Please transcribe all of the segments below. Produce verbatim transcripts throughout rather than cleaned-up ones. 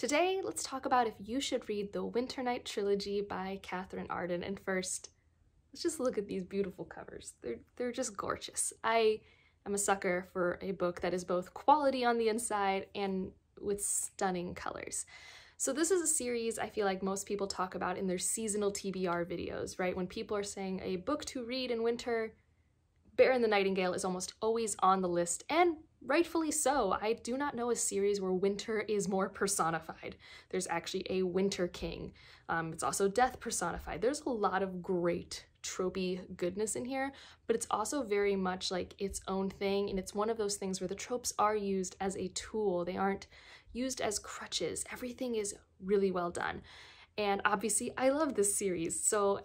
Today, let's talk about if you should read The Winter Night Trilogy by Katherine Arden. And first, let's just look at these beautiful covers. They're, they're just gorgeous. I am a sucker for a book that is both quality on the inside and with stunning colors. So this is a series I feel like most people talk about in their seasonal T B R videos, right? When people are saying a book to read in winter, Bear and the Nightingale is almost always on the list, and rightfully so. I do not know a series where winter is more personified. There's actually a winter king. Um, it's also death personified. There's a lot of great tropey goodness in here, but it's also very much like its own thing, and it's one of those things where the tropes are used as a tool. They aren't used as crutches. Everything is really well done. And obviously, I love this series, so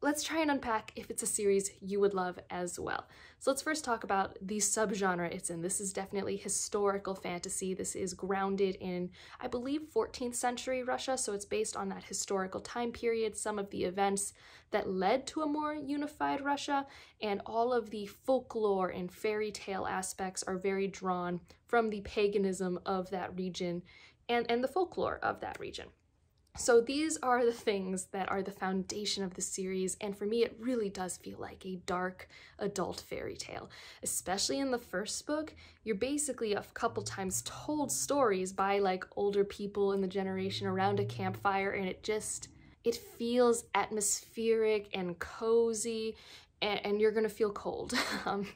let's try and unpack if it's a series you would love as well. So let's first talk about the subgenre it's in. This is definitely historical fantasy. This is grounded in, I believe, fourteenth century Russia, so it's based on that historical time period, some of the events that led to a more unified Russia, and all of the folklore and fairy tale aspects are very drawn from the paganism of that region and, and the folklore of that region. So these are the things that are the foundation of the series, and for me it really does feel like a dark adult fairy tale. Especially in the first book, you're basically a couple times told stories by like older people in the generation around a campfire, and it just, it feels atmospheric and cozy, and, and you're gonna feel cold. Um,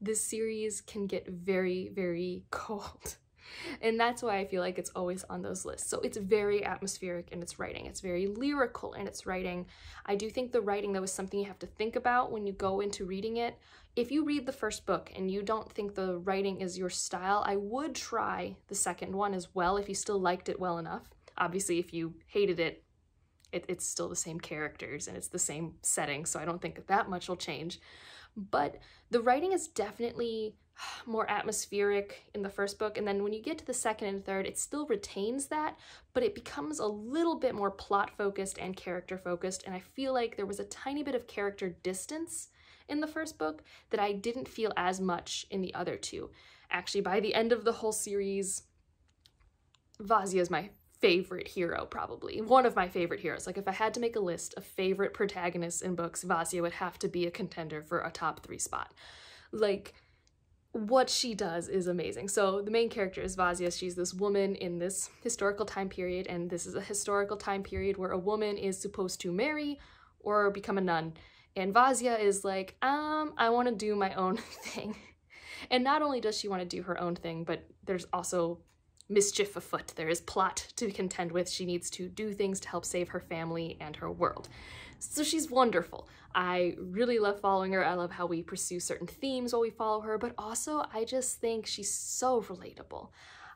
this series can get very, very cold. And that's why I feel like it's always on those lists. So it's very atmospheric in its writing. It's very lyrical in its writing. I do think the writing, though, is something you have to think about when you go into reading it. If you read the first book and you don't think the writing is your style, I would try the second one as well if you still liked it well enough. Obviously, if you hated it, it it's still the same characters and it's the same setting, so I don't think that much will change. But the writing is definitely more atmospheric in the first book, and then when you get to the second and third, it still retains that, but it becomes a little bit more plot focused and character focused, and I feel like there was a tiny bit of character distance in the first book that I didn't feel as much in the other two. Actually, by the end of the whole series, Vasya is my favorite hero, probably. One of my favorite heroes. Like, if I had to make a list of favorite protagonists in books, Vasya would have to be a contender for a top three spot. Like, what she does is amazing. So the main character is Vasya. She's this woman in this historical time period, and this is a historical time period where a woman is supposed to marry or become a nun. And Vasya is like, um, I want to do my own thing. And not only does she want to do her own thing, but there's also mischief afoot. There is plot to contend with. She needs to do things to help save her family and her world. So she's wonderful. I really love following her. I love how we pursue certain themes while we follow her, but also I just think she's so relatable.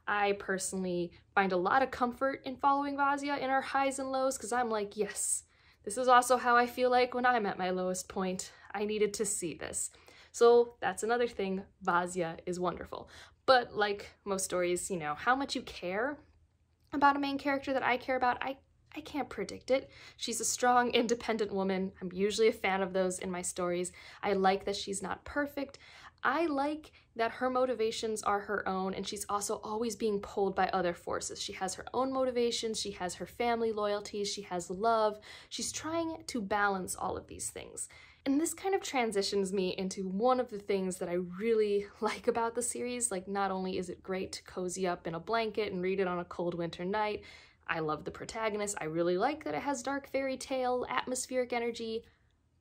I personally find a lot of comfort in following Vasya in her highs and lows, because I'm like, yes, this is also how I feel like when I'm at my lowest point. I needed to see this. So that's another thing. Vasya is wonderful. But like most stories, you know, how much you care about a main character that I care about, I, I can't predict it. She's a strong, independent woman. I'm usually a fan of those in my stories. I like that she's not perfect. I like that her motivations are her own, and she's also always being pulled by other forces. She has her own motivations, she has her family loyalties, she has love. She's trying to balance all of these things. And this kind of transitions me into one of the things that I really like about the series. Like, not only is it great to cozy up in a blanket and read it on a cold winter night, I love the protagonist, I really like that it has dark fairy tale, atmospheric energy,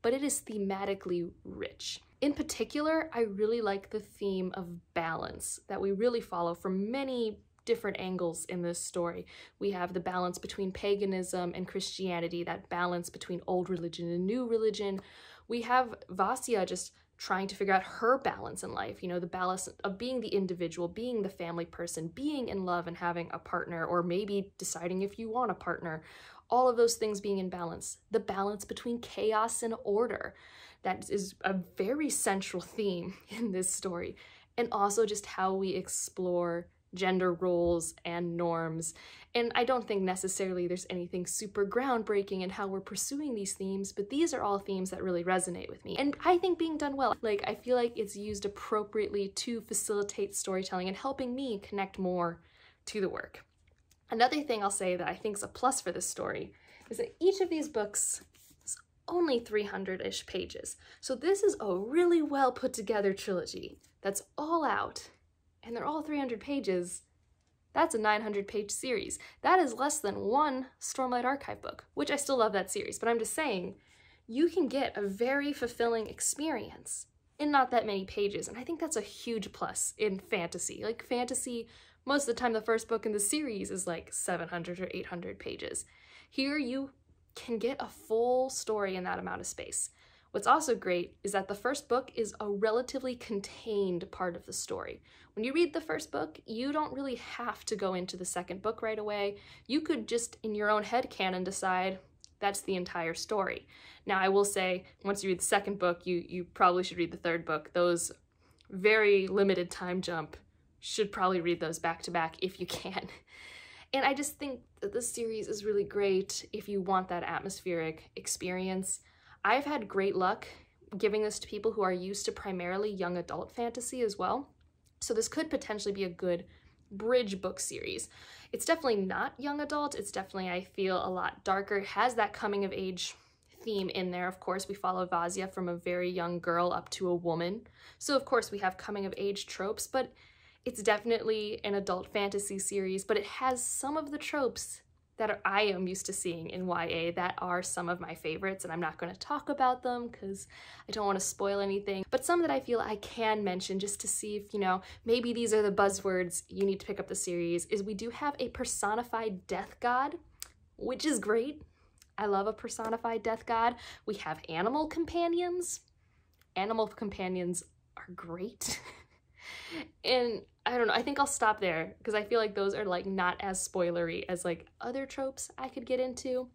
but it is thematically rich. In particular, I really like the theme of balance that we really follow from many different angles in this story. We have the balance between paganism and Christianity, that balance between old religion and new religion. We have Vasya just trying to figure out her balance in life, you know, the balance of being the individual, being the family person, being in love and having a partner, or maybe deciding if you want a partner, all of those things being in balance. The balance between chaos and order, that is a very central theme in this story, and also just how we explore gender roles and norms. And I don't think necessarily there's anything super groundbreaking in how we're pursuing these themes, but these are all themes that really resonate with me. And I think being done well, like, I feel like it's used appropriately to facilitate storytelling and helping me connect more to the work. Another thing I'll say that I think is a plus for this story is that each of these books is only three hundred-ish pages. So this is a really well put together trilogy that's all out, and they're all three hundred pages. That's a nine hundred page series. That is less than one Stormlight Archive book, which I still love that series, but I'm just saying, you can get a very fulfilling experience in not that many pages, and I think that's a huge plus in fantasy. Like fantasy, most of the time the first book in the series is like seven hundred or eight hundred pages. Here you can get a full story in that amount of space. What's also great is that the first book is a relatively contained part of the story. When you read the first book, you don't really have to go into the second book right away. You could just, in your own headcanon, decide that's the entire story. Now, I will say, once you read the second book, you, you probably should read the third book. Those very limited time jump, should probably read those back to back if you can. And I just think that this series is really great if you want that atmospheric experience. I've had great luck giving this to people who are used to primarily young adult fantasy as well. So this could potentially be a good bridge book series. It's definitely not young adult. It's definitely, I feel, a lot darker. It has that coming of age theme in there. Of course, we follow Vasya from a very young girl up to a woman. So of course we have coming of age tropes, but it's definitely an adult fantasy series, but it has some of the tropes that are, I am used to seeing in Y A that are some of my favorites, and I'm not going to talk about them because I don't want to spoil anything, but some that I feel I can mention just to see if, you know, maybe these are the buzzwords you need to pick up the series, is we do have a personified death god, which is great. I love a personified death god. We have animal companions. Animal companions are great. And I don't know, I think I'll stop there because I feel like those are like not as spoilery as like other tropes I could get into,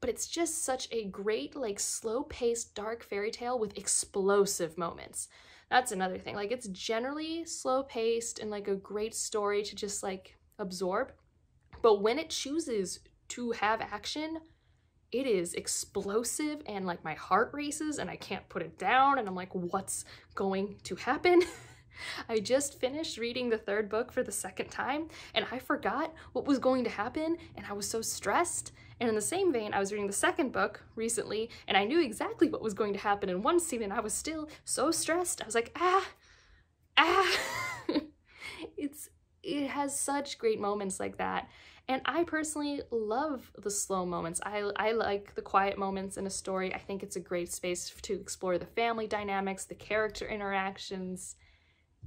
but it's just such a great like slow-paced dark fairy tale with explosive moments. That's another thing, like it's generally slow-paced and like a great story to just like absorb, but when it chooses to have action, it is explosive and like my heart races and I can't put it down and I'm like, what's going to happen? I just finished reading the third book for the second time, and I forgot what was going to happen, and I was so stressed. And in the same vein, I was reading the second book recently, and I knew exactly what was going to happen in one scene, and I was still so stressed. I was like, ah, ah. It's, it has such great moments like that. And I personally love the slow moments. I, I like the quiet moments in a story. I think it's a great space to explore the family dynamics, the character interactions.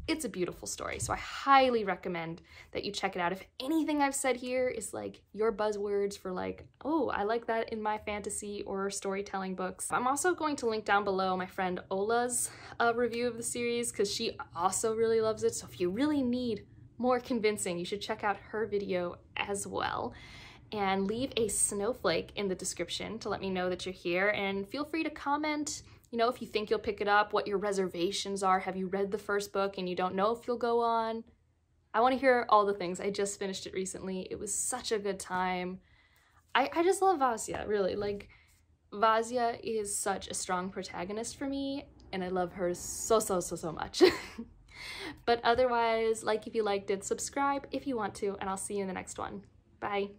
It's a beautiful story, so I highly recommend that you check it out. If anything I've said here is like your buzzwords for like, oh, I like that in my fantasy or storytelling books. I'm also going to link down below my friend Ola's uh, review of the series because she also really loves it, so if you really need more convincing, you should check out her video as well. And leave a snowflake in the description to let me know that you're here, and feel free to comment, you know, if you think you'll pick it up, what your reservations are. Have you read the first book and you don't know if you'll go on? I want to hear all the things. I just finished it recently. It was such a good time. I, I just love Vasya, really. Like, Vasya is such a strong protagonist for me, and I love her so, so, so, so much. But otherwise, like if you liked it, subscribe if you want to, and I'll see you in the next one. Bye.